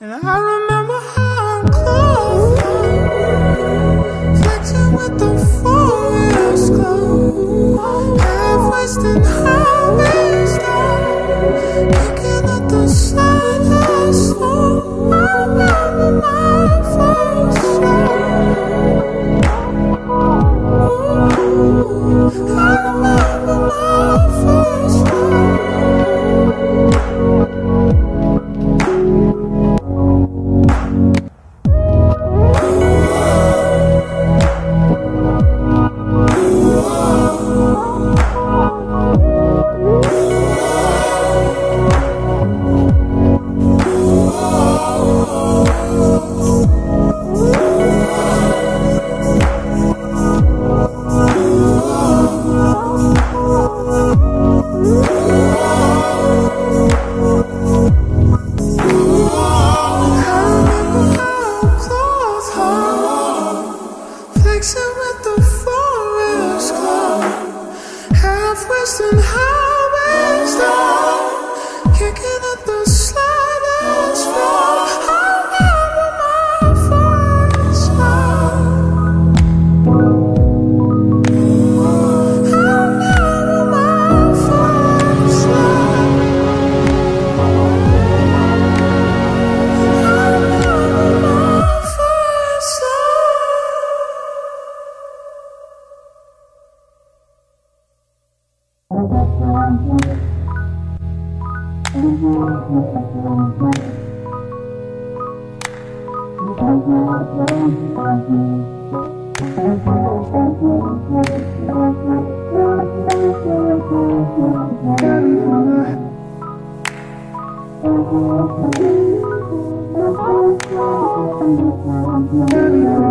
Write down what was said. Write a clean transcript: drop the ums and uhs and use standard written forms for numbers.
And I remember how I'm close, flexing with the forest glow, half-wasted harvest now, looking at the sunlight slow. I remember my first love. I remember my first love.